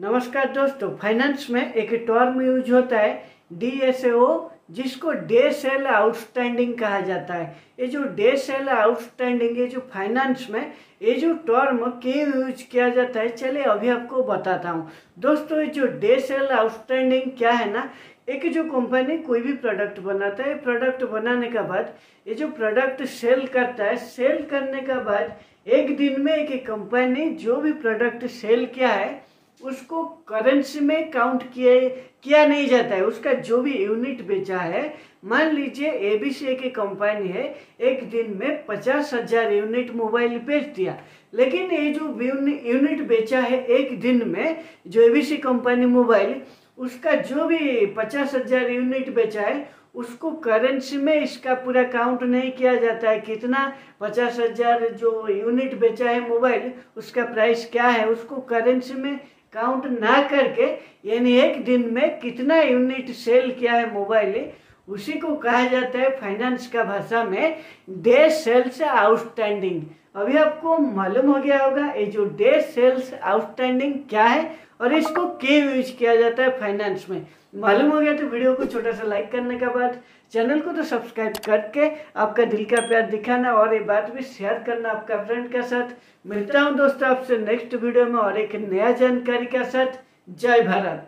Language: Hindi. नमस्कार दोस्तों, फाइनेंस में एक टर्म यूज होता है DSAO, जिसको डे सेल आउटस्टैंडिंग कहा जाता है। ये जो डे सेल आउटस्टैंडिंग है, जो फाइनेंस में ये जो टर्म क्यों यूज किया जाता है, चलिए अभी आपको बताता हूँ। दोस्तों, ये जो डे सेल आउटस्टैंडिंग क्या है ना, एक जो कंपनी कोई भी प्रोडक्ट बनाता है, प्रोडक्ट बनाने के बाद ये जो प्रोडक्ट सेल करता है, सेल करने के बाद एक दिन में एक कंपनी जो भी प्रोडक्ट सेल किया है उसको करेंसी में काउंट किया नहीं जाता है। उसका जो भी यूनिट बेचा है, मान लीजिए ABC की कंपनी है, एक दिन में 50,000 यूनिट मोबाइल बेच दिया, लेकिन ये जो यूनिट बेचा है एक दिन में जो ABC कंपनी मोबाइल, उसका जो भी 50,000 यूनिट बेचा है उसको करेंसी में इसका पूरा काउंट नहीं किया जाता है। कितना 50,000 जो यूनिट बेचा है मोबाइल, उसका प्राइस क्या है, उसको करेंसी में काउंट ना करके, यानी एक दिन में कितना यूनिट सेल किया है मोबाइल, उसी को कहा जाता है फाइनेंस का भाषा में डे सेल्स आउटस्टैंडिंग। अभी आपको मालूम हो गया होगा ये जो डे सेल्स आउटस्टैंडिंग क्या है और इसको क्यों यूज किया जाता है फाइनेंस में। मालूम हो गया तो वीडियो को छोटा सा लाइक करने के बाद चैनल को तो सब्सक्राइब करके आपका दिल का प्यार दिखाना और ये बात भी शेयर करना आपका फ्रेंड के साथ। मिलता हूँ दोस्तों आपसे नेक्स्ट वीडियो में और एक नया जानकारी के साथ। जय भारत।